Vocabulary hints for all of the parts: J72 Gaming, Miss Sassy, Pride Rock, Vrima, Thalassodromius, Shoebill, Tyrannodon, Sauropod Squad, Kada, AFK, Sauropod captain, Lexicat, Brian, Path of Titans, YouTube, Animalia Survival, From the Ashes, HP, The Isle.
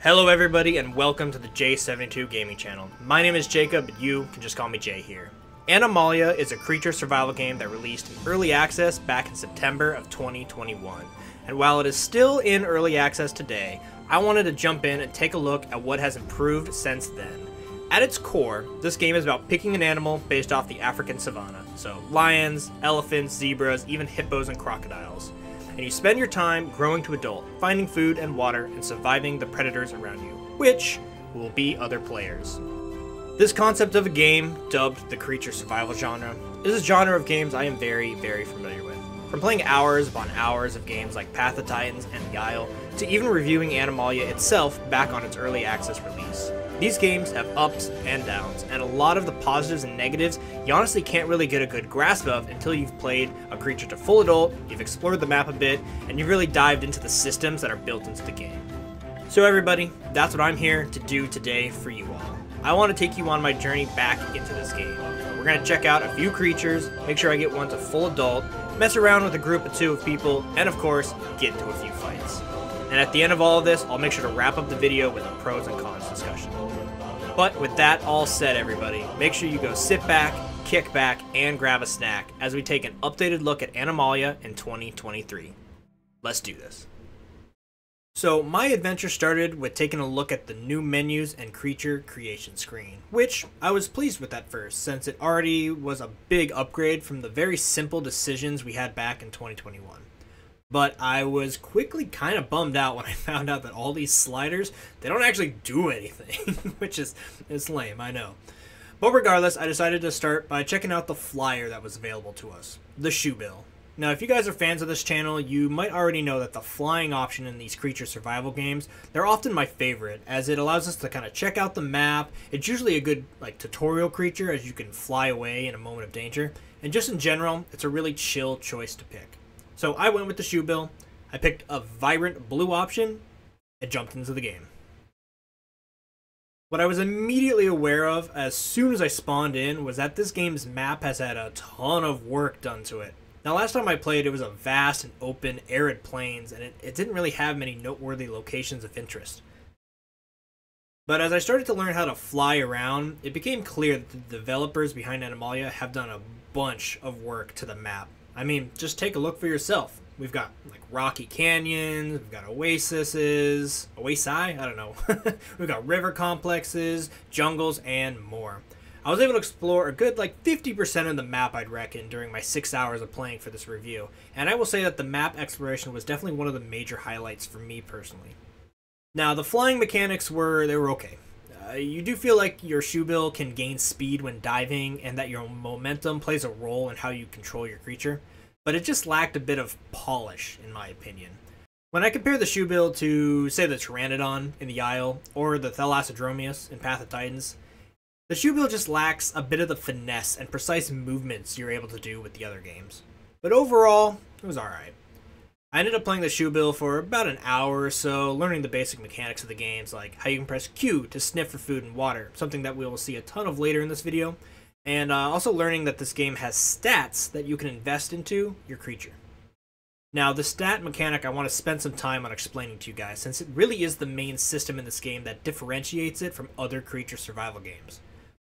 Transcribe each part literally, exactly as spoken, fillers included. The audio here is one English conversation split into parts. Hello everybody and welcome to the J seventy-two Gaming Channel. My name is Jacob, but you can just call me Jay here. Animalia is a creature survival game that released in early access back in September of twenty twenty-one. And while it is still in early access today, I wanted to jump in and take a look at what has improved since then. At its core, this game is about picking an animal based off the African savanna. So lions, elephants, zebras, even hippos and crocodiles. And you spend your time growing to adult, finding food and water, and surviving the predators around you, which will be other players. This concept of a game, dubbed the creature survival genre, is a genre of games I am very, very familiar with. From playing hours upon hours of games like Path of Titans and The Isle, to even reviewing Animalia itself back on its early access release. These games have ups and downs, and a lot of the positives and negatives you honestly can't really get a good grasp of until you've played a creature to full adult, you've explored the map a bit, and you've really dived into the systems that are built into the game. So everybody, that's what I'm here to do today for you all. I want to take you on my journey back into this game. We're going to check out a few creatures, make sure I get one to full adult, mess around with a group of two of people, and of course, get into a few fights. And at the end of all of this, I'll make sure to wrap up the video with a pros and cons discussion. But with that all said, everybody, make sure you go sit back, kick back, and grab a snack as we take an updated look at Animalia in twenty twenty-three. Let's do this. So my adventure started with taking a look at the new menus and creature creation screen, which I was pleased with at first since it already was a big upgrade from the very simple decisions we had back in twenty twenty-one. But I was quickly kind of bummed out when I found out that all these sliders, they don't actually do anything, which is it's lame, I know. But regardless, I decided to start by checking out the flyer that was available to us, the Shoebill. Now, if you guys are fans of this channel, you might already know that the flying option in these creature survival games, they're often my favorite, as it allows us to kind of check out the map. It's usually a good like tutorial creature, as you can fly away in a moment of danger. And just in general, it's a really chill choice to pick. So I went with the Shoebill, I picked a vibrant blue option, and jumped into the game. What I was immediately aware of as soon as I spawned in was that this game's map has had a ton of work done to it. Now last time I played it was a vast and open arid plains and it, it didn't really have many noteworthy locations of interest. But as I started to learn how to fly around, it became clear that the developers behind Animalia have done a bunch of work to the map. I mean, just take a look for yourself. We've got like rocky canyons, we've got oases, oasi, I don't know. We've got river complexes, jungles, and more. I was able to explore a good like fifty percent of the map, I'd reckon, during my six hours of playing for this review. And I will say that the map exploration was definitely one of the major highlights for me personally. Now, the flying mechanics were, they were okay. Uh, you do feel like your Shoebill can gain speed when diving and that your momentum plays a role in how you control your creature, but it just lacked a bit of polish in my opinion. When I compare the Shoebill to, say, the Tyrannodon in The Isle or the Thalassodromius in Path of Titans, the Shoebill just lacks a bit of the finesse and precise movements you're able to do with the other games. But overall, it was alright. I ended up playing the Shoebill for about an hour or so, learning the basic mechanics of the games, like how you can press Q to sniff for food and water, something that we will see a ton of later in this video, and uh, also learning that this game has stats that you can invest into your creature. Now, the stat mechanic I want to spend some time on explaining to you guys, since it really is the main system in this game that differentiates it from other creature survival games.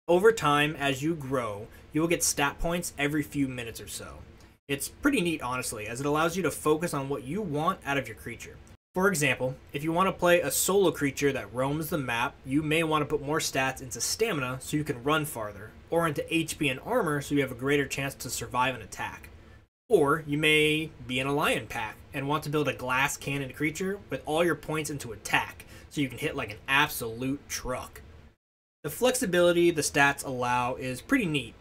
Over time, as you grow, you will get stat points every few minutes or so. It's pretty neat, honestly, as it allows you to focus on what you want out of your creature. For example, if you want to play a solo creature that roams the map, you may want to put more stats into stamina so you can run farther, or into H P and armor so you have a greater chance to survive an attack. Or you may be in a lion pack and want to build a glass cannon creature with all your points into attack so you can hit like an absolute truck. The flexibility the stats allow is pretty neat.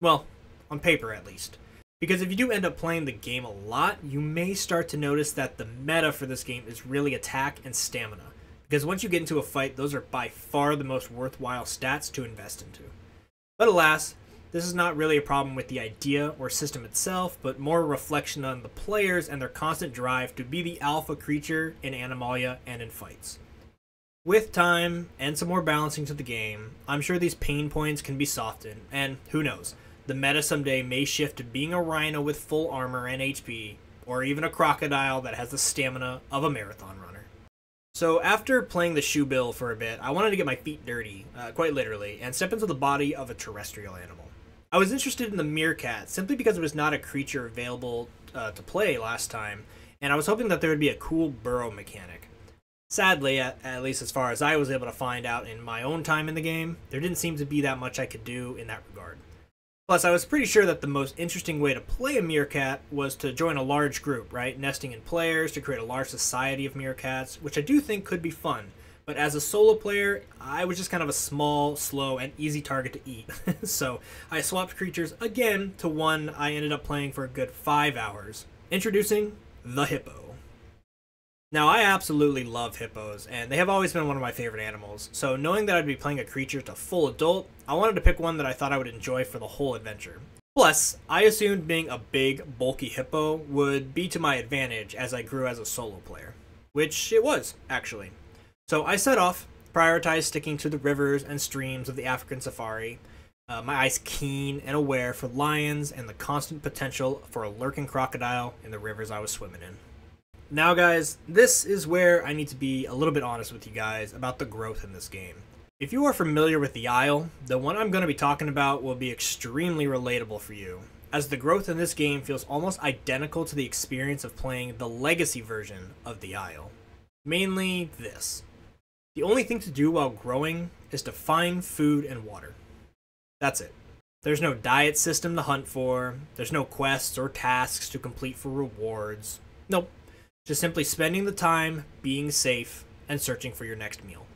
Well, on paper at least. Because if you do end up playing the game a lot, you may start to notice that the meta for this game is really attack and stamina. Because once you get into a fight, those are by far the most worthwhile stats to invest into. But alas, this is not really a problem with the idea or system itself, but more a reflection on the players and their constant drive to be the alpha creature in Animalia and in fights. With time and some more balancing to the game, I'm sure these pain points can be softened, and who knows? The meta someday may shift to being a rhino with full armor and H P, or even a crocodile that has the stamina of a marathon runner. So after playing the Shoebill for a bit, I wanted to get my feet dirty, uh, quite literally, and step into the body of a terrestrial animal. I was interested in the meerkat simply because it was not a creature available uh, to play last time, and I was hoping that there would be a cool burrow mechanic. Sadly, at, at least as far as I was able to find out in my own time in the game, there didn't seem to be that much I could do in that regard. Plus, I was pretty sure that the most interesting way to play a meerkat was to join a large group, right? Nesting in players to create a large society of meerkats, which I do think could be fun. But as a solo player, I was just kind of a small, slow, and easy target to eat. So I swapped creatures again to one I ended up playing for a good five hours. Introducing the hippo. Now, I absolutely love hippos, and they have always been one of my favorite animals, so knowing that I'd be playing a creature to full adult, I wanted to pick one that I thought I would enjoy for the whole adventure. Plus, I assumed being a big, bulky hippo would be to my advantage as I grew as a solo player. Which it was, actually. So I set off, prioritized sticking to the rivers and streams of the African safari, uh, my eyes keen and aware for lions and the constant potential for a lurking crocodile in the rivers I was swimming in. Now guys, this is where I need to be a little bit honest with you guys about the growth in this game. If you are familiar with The Isle, the one I'm going to be talking about will be extremely relatable for you, as the growth in this game feels almost identical to the experience of playing the legacy version of The Isle. Mainly this. The only thing to do while growing is to find food and water. That's it. There's no diet system to hunt for, there's no quests or tasks to complete for rewards, nope. Just simply spending the time, being safe, and searching for your next meal.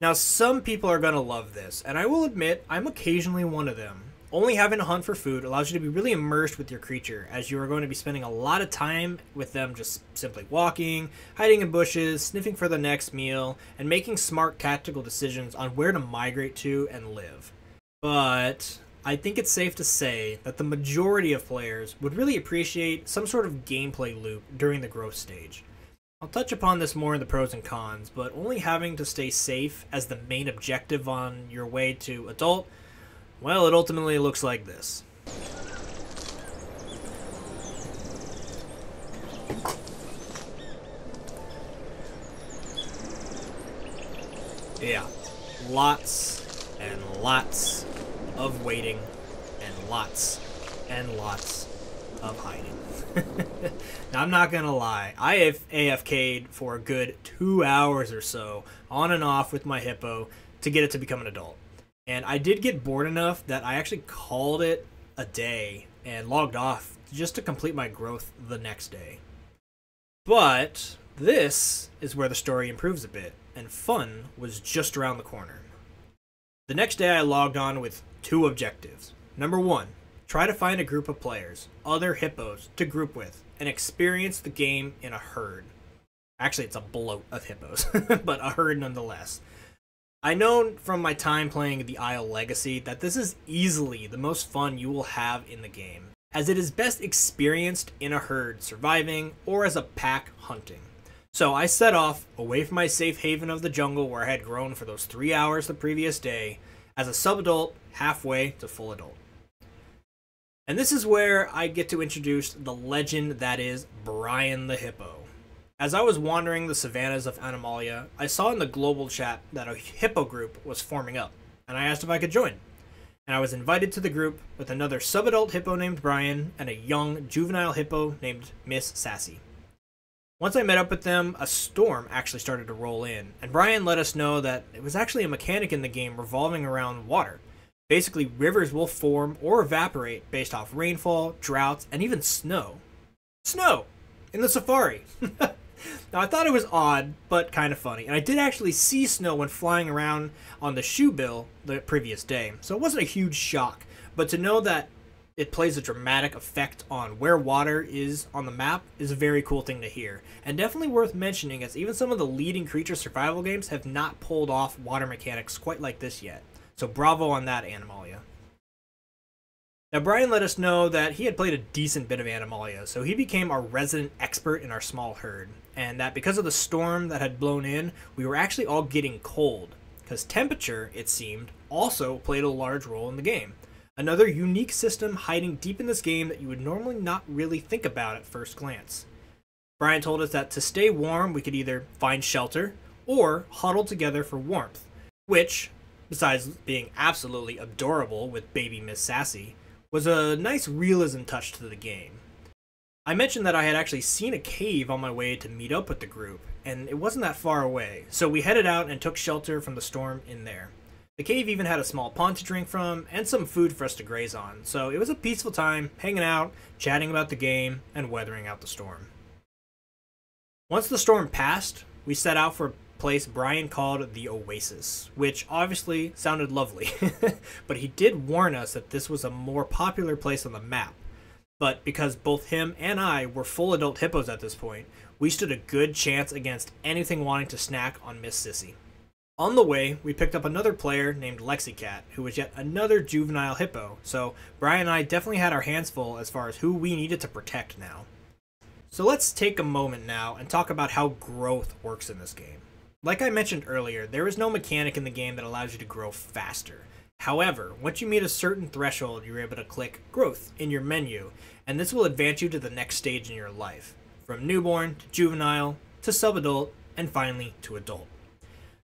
Now, some people are going to love this, and I will admit I'm occasionally one of them. Only having to hunt for food allows you to be really immersed with your creature, as you are going to be spending a lot of time with them just simply walking, hiding in bushes, sniffing for the next meal, and making smart tactical decisions on where to migrate to and live. But I think it's safe to say that the majority of players would really appreciate some sort of gameplay loop during the growth stage. I'll touch upon this more in the pros and cons, but only having to stay safe as the main objective on your way to adult, well, it ultimately looks like this. Yeah, lots and lots of waiting and lots and lots of hiding. Now, I'm not gonna lie, I have A F K'd for a good two hours or so on and off with my hippo to get it to become an adult, and I did get bored enough that I actually called it a day and logged off just to complete my growth the next day. But this is where the story improves a bit, and fun was just around the corner. The next day I logged on with two objectives. Number one, try to find a group of players, other hippos, to group with, and experience the game in a herd. Actually, it's a bloat of hippos, but a herd nonetheless. I know from my time playing The Isle Legacy that this is easily the most fun you will have in the game, as it is best experienced in a herd surviving or as a pack hunting. So I set off, away from my safe haven of the jungle where I had grown for those three hours the previous day, as a sub-adult halfway to full adult. And this is where I get to introduce the legend that is Brian the Hippo. As I was wandering the savannas of Animalia, I saw in the global chat that a hippo group was forming up, and I asked if I could join. And I was invited to the group with another sub-adult hippo named Brian and a young juvenile hippo named Miss Sassy. Once I met up with them, a storm actually started to roll in, and Brian let us know that it was actually a mechanic in the game revolving around water. Basically, rivers will form or evaporate based off rainfall, droughts, and even snow. Snow! In the safari! Now, I thought it was odd, but kind of funny, and I did actually see snow when flying around on the Shoebill the previous day, so it wasn't a huge shock, but to know that it plays a dramatic effect on where water is on the map is a very cool thing to hear, and definitely worth mentioning, as even some of the leading creature survival games have not pulled off water mechanics quite like this yet. So bravo on that, Animalia. Now, Brian let us know that he had played a decent bit of Animalia, so he became our resident expert in our small herd, and that because of the storm that had blown in, we were actually all getting cold, because temperature, it seemed, also played a large role in the game. Another unique system hiding deep in this game that you would normally not really think about at first glance. Brian told us that to stay warm, we could either find shelter or huddle together for warmth, which, besides being absolutely adorable with baby Miss Sassy, was a nice realism touch to the game. I mentioned that I had actually seen a cave on my way to meet up with the group, and it wasn't that far away, so we headed out and took shelter from the storm in there. The cave even had a small pond to drink from, and some food for us to graze on, so it was a peaceful time hanging out, chatting about the game, and weathering out the storm. Once the storm passed, we set out for a place Brian called the Oasis, which obviously sounded lovely, but he did warn us that this was a more popular place on the map. But because both him and I were full adult hippos at this point, we stood a good chance against anything wanting to snack on Miss Sissy. On the way, we picked up another player named Lexicat, who was yet another juvenile hippo, so Brian and I definitely had our hands full as far as who we needed to protect now. So let's take a moment now and talk about how growth works in this game. Like I mentioned earlier, there is no mechanic in the game that allows you to grow faster. However, once you meet a certain threshold, you're able to click Growth in your menu, and this will advance you to the next stage in your life, from newborn to juvenile to sub-adult, and finally to adult.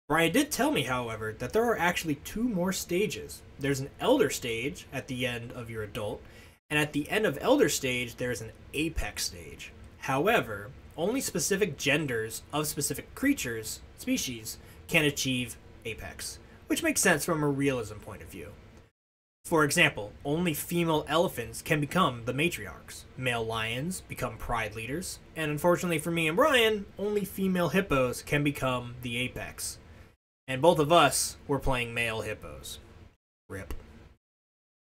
Brian did tell me, however, that there are actually two more stages. There's an Elder stage at the end of your adult, and at the end of Elder stage, there's an Apex stage. However, only specific genders of specific creatures, species, can achieve Apex, which makes sense from a realism point of view. For example, only female elephants can become the matriarchs, male lions become pride leaders, and unfortunately for me and Brian, only female hippos can become the Apex. And both of us were playing male hippos. R I P.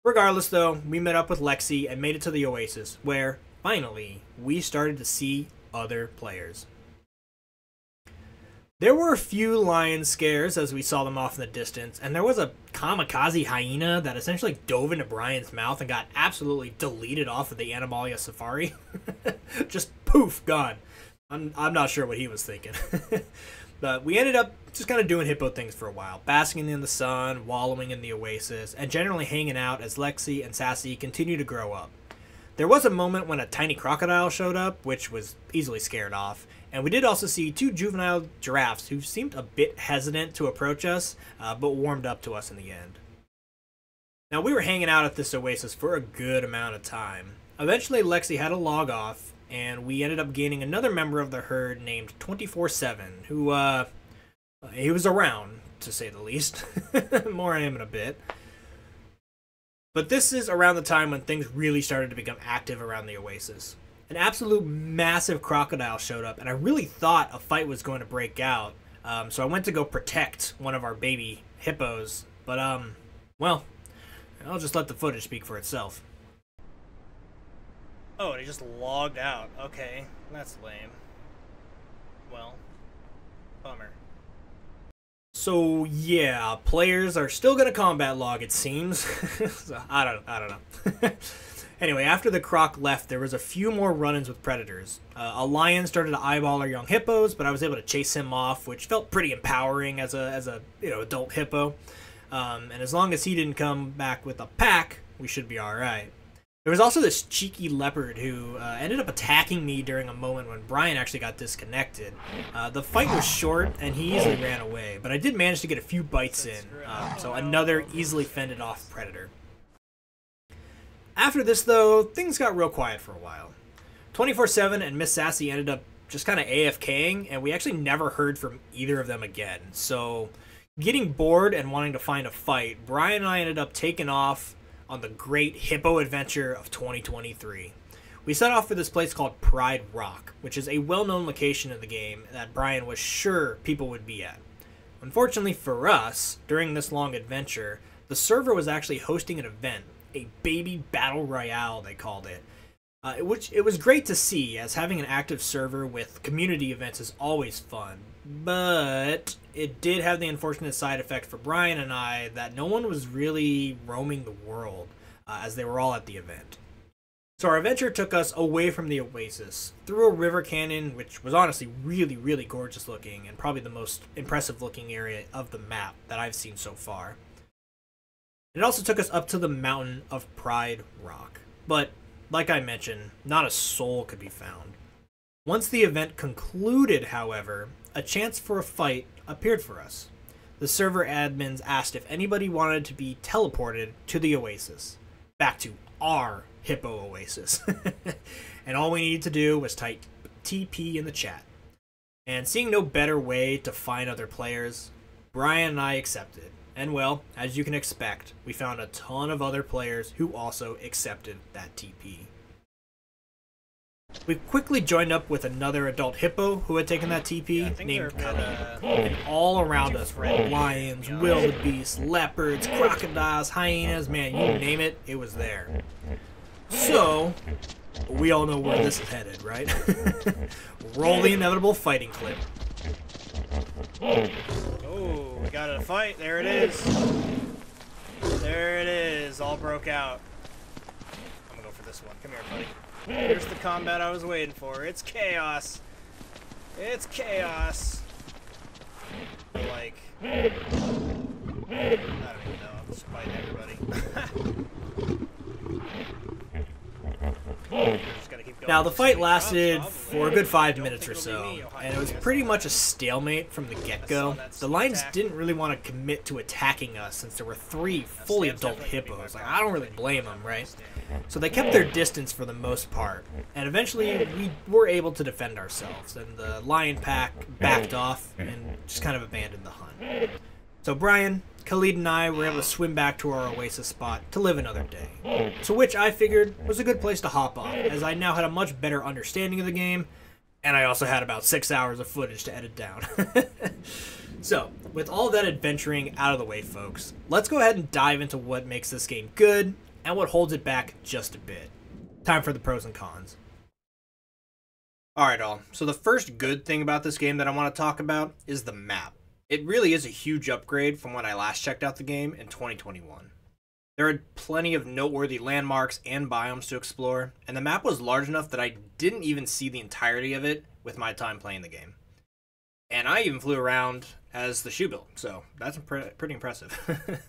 Regardless though, we met up with Lexi and made it to the Oasis, where, finally, we started to see other players. There were a few lion scares as we saw them off in the distance, and there was a kamikaze hyena that essentially dove into Brian's mouth and got absolutely deleted off of the Animalia Safari. Just poof, gone. I'm, I'm not sure what he was thinking. But we ended up just kind of doing hippo things for a while, basking in the sun, wallowing in the Oasis, and generally hanging out as Lexi and Sassy continue to grow up. There was a moment when a tiny crocodile showed up, which was easily scared off, and we did also see two juvenile giraffes who seemed a bit hesitant to approach us, uh, but warmed up to us in the end. Now, we were hanging out at this Oasis for a good amount of time. Eventually, Lexi had a log off, and we ended up gaining another member of the herd named twenty-four seven, who, uh, he was around, to say the least. More on him in a bit. But this is around the time when things really started to become active around the Oasis. An absolute massive crocodile showed up, and I really thought a fight was going to break out, um, so I went to go protect one of our baby hippos, but, um, well, I'll just let the footage speak for itself. Oh, it just logged out. Okay, that's lame. Well, bummer. So yeah, players are still gonna combat log, it seems. so, I don't, I don't know. Anyway, after the croc left, there was a few more run-ins with predators. Uh, a lion started to eyeball our young hippos, but I was able to chase him off, which felt pretty empowering as a as a you know adult hippo. Um, and as long as he didn't come back with a pack, we should be all right. There was also this cheeky leopard who uh, ended up attacking me during a moment when Brian actually got disconnected. Uh, the fight was short, and he easily ran away, but I did manage to get a few bites in, um, so another easily fended off predator. After this, though, things got real quiet for a while. twenty-four seven and Miss Sassy ended up just kind of AFKing, and we actually never heard from either of them again. So, getting bored and wanting to find a fight, Brian and I ended up taking off on the great hippo adventure of twenty twenty-three. We set off for this place called Pride Rock, which is a well-known location in the game that Brian was sure people would be at. Unfortunately for us, during this long adventure, the server was actually hosting an event, a baby battle royale they called it, uh, which it was great to see, as having an active server with community events is always fun, but it did have the unfortunate side effect for Brian and I that no one was really roaming the world uh, as they were all at the event. So our adventure took us away from the Oasis, through a river canyon, which was honestly really, really gorgeous looking and probably the most impressive looking area of the map that I've seen so far. It also took us up to the mountain of Pride Rock, but, like I mentioned, not a soul could be found. Once the event concluded, however, a chance for a fight appeared for us. The server admins asked if anybody wanted to be teleported to the oasis, back to our hippo oasis, and all we needed to do was type T P in the chat. And seeing no better way to find other players, Brian and I accepted. And well, as you can expect, we found a ton of other players who also accepted that T P. We quickly joined up with another adult hippo who had taken that T P, yeah, named Kada. Uh, and all around us were lions, wildebeests, leopards, crocodiles, hyenas, man, you name it, it was there. So, we all know where this is headed, right? Roll the inevitable fighting clip. Oh, we got a fight. There it is. There it is. All broke out. I'm gonna go for this one. Come here, buddy. Here's the combat I was waiting for. It's chaos. It's chaos. Like, I don't even know. I'm just fighting everybody. Now, the fight lasted for a good five minutes or so, and it was pretty much a stalemate from the get-go. The lions didn't really want to commit to attacking us since there were three fully adult hippos. Like, I don't really blame them, right? So they kept their distance for the most part, and eventually we were able to defend ourselves, and the lion pack backed off and just kind of abandoned the hunt. So Brian, Khalid, and I were able to swim back to our oasis spot to live another day, to which I figured was a good place to hop off, as I now had a much better understanding of the game, and I also had about six hours of footage to edit down. So, with all that adventuring out of the way, folks, let's go ahead and dive into what makes this game good and what holds it back just a bit. Time for the pros and cons. Alright all, so the first good thing about this game that I want to talk about is the map. It really is a huge upgrade from when I last checked out the game in twenty twenty-one. There are plenty of noteworthy landmarks and biomes to explore, and the map was large enough that I didn't even see the entirety of it with my time playing the game. And I even flew around as the Shoebill, so that's pre- pretty impressive.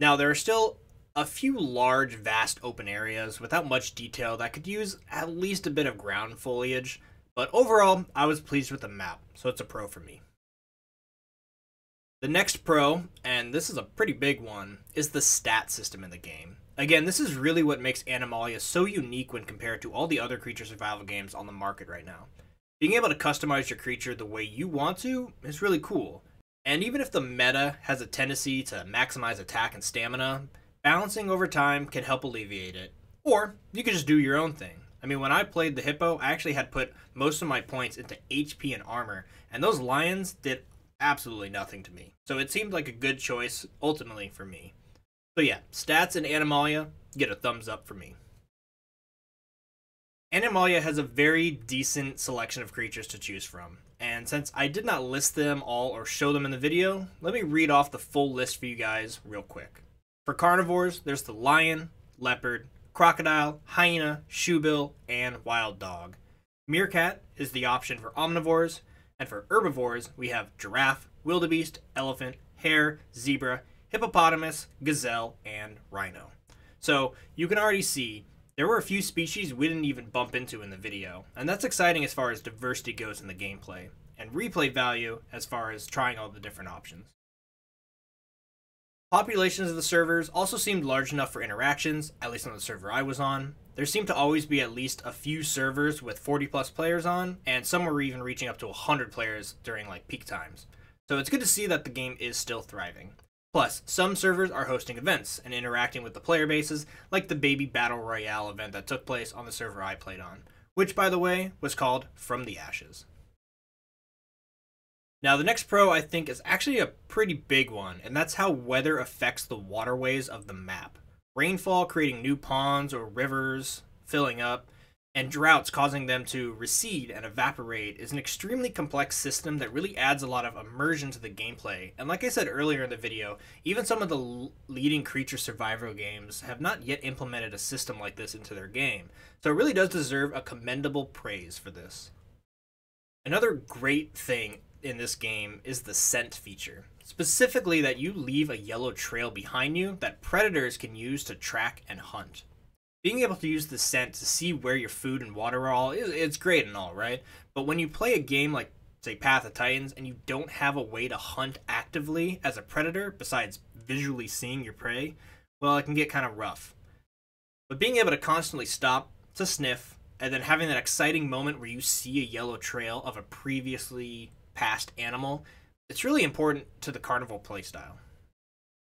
Now, there are still a few large, vast open areas without much detail that could use at least a bit of ground foliage, but overall, I was pleased with the map, so it's a pro for me. The next pro, and this is a pretty big one, is the stat system in the game. Again, this is really what makes Animalia so unique when compared to all the other creature survival games on the market right now. Being able to customize your creature the way you want to is really cool. And even if the meta has a tendency to maximize attack and stamina, balancing over time can help alleviate it. Or you can just do your own thing. I mean, when I played the hippo, I actually had put most of my points into H P and armor, and those lions did absolutely nothing to me. So it seemed like a good choice, ultimately, for me. So yeah, stats and Animalia get a thumbs up for me. Animalia has a very decent selection of creatures to choose from, and since I did not list them all or show them in the video, let me read off the full list for you guys real quick. For carnivores, there's the lion, leopard, crocodile, hyena, shoebill, and wild dog. Meerkat is the option for omnivores, and for herbivores, we have giraffe, wildebeest, elephant, hare, zebra, hippopotamus, gazelle, and rhino. So you can already see there were a few species we didn't even bump into in the video, and that's exciting as far as diversity goes in the gameplay, and replay value as far as trying all the different options. Populations of the servers also seemed large enough for interactions, at least on the server I was on. There seemed to always be at least a few servers with forty plus players on, and some were even reaching up to one hundred players during like peak times. So it's good to see that the game is still thriving. Plus, some servers are hosting events and interacting with the player bases, like the Baby Battle Royale event that took place on the server I played on, which, by the way, was called From the Ashes. Now, the next pro, I think, is actually a pretty big one, and that's how weather affects the waterways of the map. Rainfall creating new ponds or rivers filling up, and droughts causing them to recede and evaporate is an extremely complex system that really adds a lot of immersion to the gameplay. And like I said earlier in the video, even some of the leading creature survival games have not yet implemented a system like this into their game, so it really does deserve a commendable praise for this. Another great thing in this game is the scent feature. specifically that you leave a yellow trail behind you that predators can use to track and hunt. Being able to use the scent to see where your food and water are all, it's great and all, right? But when you play a game like, say, Path of Titans, and you don't have a way to hunt actively as a predator besides visually seeing your prey, well, it can get kind of rough. But being able to constantly stop to sniff, and then having that exciting moment where you see a yellow trail of a previously passed animal, it's really important to the carnival playstyle.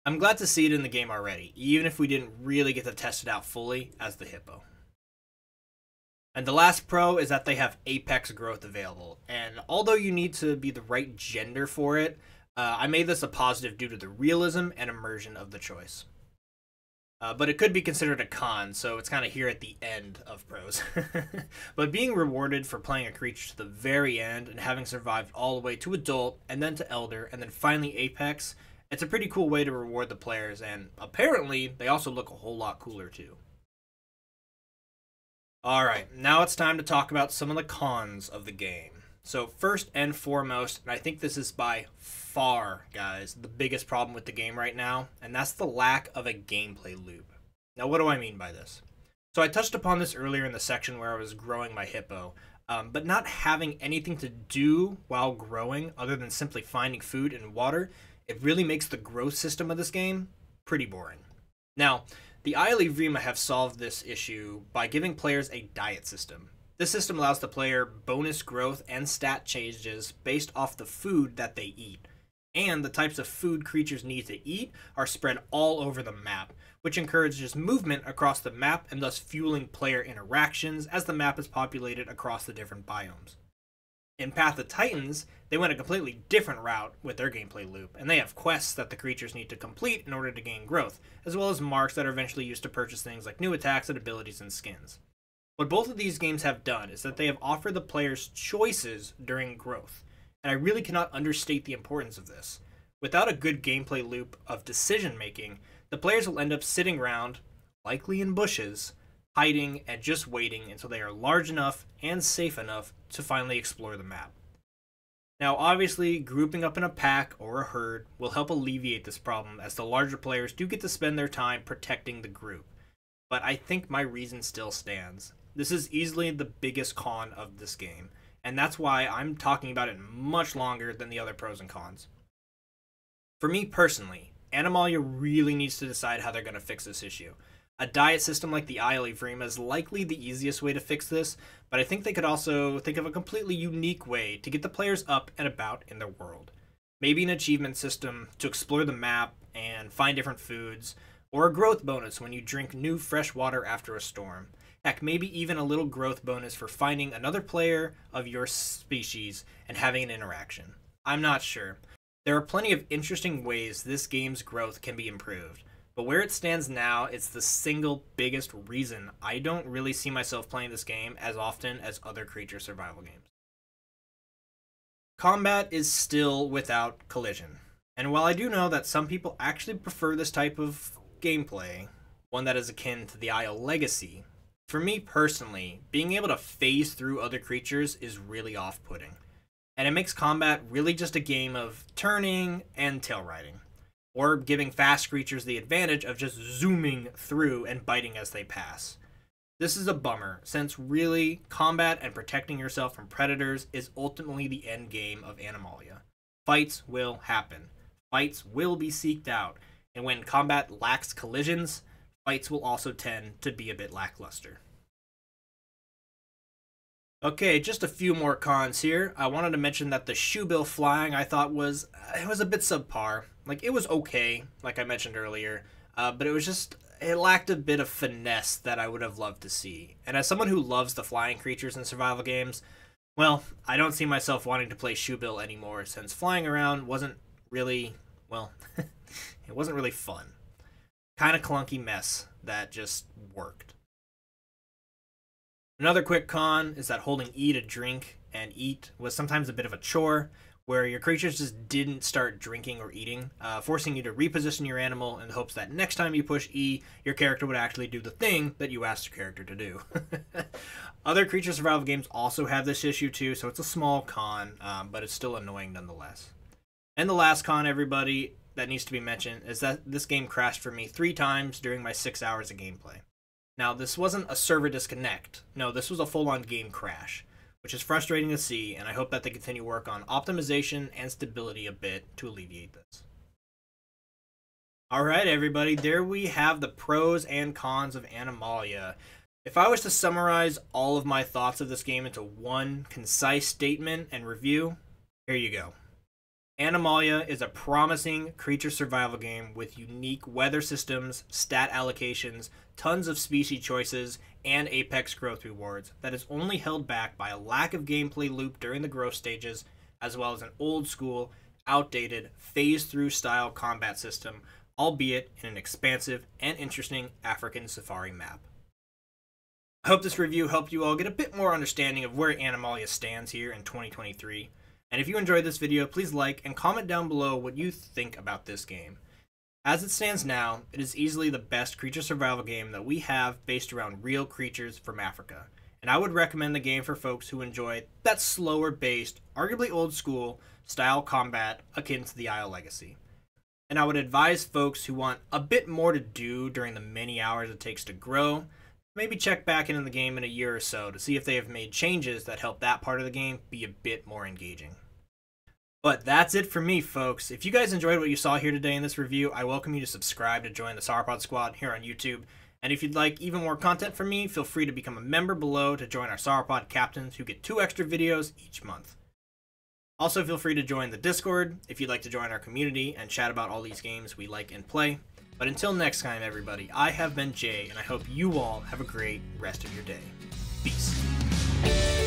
I'm glad to see it in the game already, even if we didn't really get to test it out fully as the hippo. And the last pro is that they have apex growth available, and although you need to be the right gender for it, uh, I made this a positive due to the realism and immersion of the choice. Uh, but it could be considered a con, so it's kind of here at the end of pros. But being rewarded for playing a creature to the very end and having survived all the way to adult and then to elder and then finally apex, it's a pretty cool way to reward the players, and apparently they also look a whole lot cooler too. Alright, now it's time to talk about some of the cons of the game. So first and foremost, and I think this is by far, guys, the biggest problem with the game right now, and that's the lack of a gameplay loop. Now what do I mean by this? So I touched upon this earlier in the section where I was growing my hippo, um, but not having anything to do while growing other than simply finding food and water, it really makes the growth system of this game pretty boring. Now, the Isle and Vrima have solved this issue by giving players a diet system. This system allows the player bonus growth and stat changes based off the food that they eat, and the types of food creatures need to eat are spread all over the map, which encourages movement across the map and thus fueling player interactions as the map is populated across the different biomes. In Path of Titans, they went a completely different route with their gameplay loop, and they have quests that the creatures need to complete in order to gain growth, as well as marks that are eventually used to purchase things like new attacks and abilities and skins. What both of these games have done is that they have offered the players choices during growth, and I really cannot understate the importance of this. Without a good gameplay loop of decision making, the players will end up sitting around, likely in bushes, hiding and just waiting until they are large enough and safe enough to finally explore the map. Now obviously, grouping up in a pack or a herd will help alleviate this problem, as the larger players do get to spend their time protecting the group, but I think my reason still stands. This is easily the biggest con of this game, and that's why I'm talking about it much longer than the other pros and cons. For me personally, Animalia really needs to decide how they're going to fix this issue. A diet system like the Isle of Vrima is likely the easiest way to fix this, but I think they could also think of a completely unique way to get the players up and about in their world. Maybe an achievement system to explore the map and find different foods, or a growth bonus when you drink new fresh water after a storm. Heck, maybe even a little growth bonus for finding another player of your species and having an interaction. I'm not sure. There are plenty of interesting ways this game's growth can be improved, but where it stands now, it's the single biggest reason I don't really see myself playing this game as often as other creature survival games. Combat is still without collision, and while I do know that some people actually prefer this type of gameplay, one that is akin to the Isle legacy, for me personally, being able to phase through other creatures is really off-putting, and it makes combat really just a game of turning and tail riding, or giving fast creatures the advantage of just zooming through and biting as they pass. This is a bummer, since really, combat and protecting yourself from predators is ultimately the end game of Animalia. Fights will happen. Fights will be seeked out, and when combat lacks collisions, fights will also tend to be a bit lackluster. Okay, just a few more cons here. I wanted to mention that the Shoebill flying I thought was, it was a bit subpar. Like, it was okay, like I mentioned earlier, uh, but it was just, it lacked a bit of finesse that I would have loved to see. And as someone who loves the flying creatures in survival games, well, I don't see myself wanting to play Shoebill anymore, since flying around wasn't really, well, it wasn't really fun. Kind of clunky mess that just worked. Another quick con is that holding E to drink and eat was sometimes a bit of a chore, where your creatures just didn't start drinking or eating, uh, forcing you to reposition your animal in the hopes that next time you push E, your character would actually do the thing that you asked your character to do. Other creature survival games also have this issue too, so it's a small con, um, but it's still annoying nonetheless. And the last con, everybody, that needs to be mentioned is that this game crashed for me three times during my six hours of gameplay. Now, this wasn't a server disconnect. No, this was a full-on game crash, which is frustrating to see, and I hope that they continue work on optimization and stability a bit to alleviate this. Alright, everybody, there we have the pros and cons of Animalia. If I was to summarize all of my thoughts of this game into one concise statement and review, here you go. Animalia is a promising creature survival game with unique weather systems, stat allocations, tons of species choices, and apex growth rewards that is only held back by a lack of gameplay loop during the growth stages, as well as an old-school, outdated, phase-through style combat system, albeit in an expansive and interesting African safari map. I hope this review helped you all get a bit more understanding of where Animalia stands here in twenty twenty-three. And if you enjoyed this video, please like and comment down below what you think about this game. As it stands now, it is easily the best creature survival game that we have based around real creatures from Africa. And I would recommend the game for folks who enjoy that slower based, arguably old school, style combat akin to the Isle legacy. And I would advise folks who want a bit more to do during the many hours it takes to grow, maybe check back into the game in a year or so to see if they have made changes that help that part of the game be a bit more engaging. But that's it for me, folks. If you guys enjoyed what you saw here today in this review, I welcome you to subscribe to join the Sauropod Squad here on YouTube. And if you'd like even more content from me, feel free to become a member below to join our Sauropod captains who get two extra videos each month. Also, feel free to join the Discord if you'd like to join our community and chat about all these games we like and play. But until next time, everybody, I have been Jay, and I hope you all have a great rest of your day. Peace.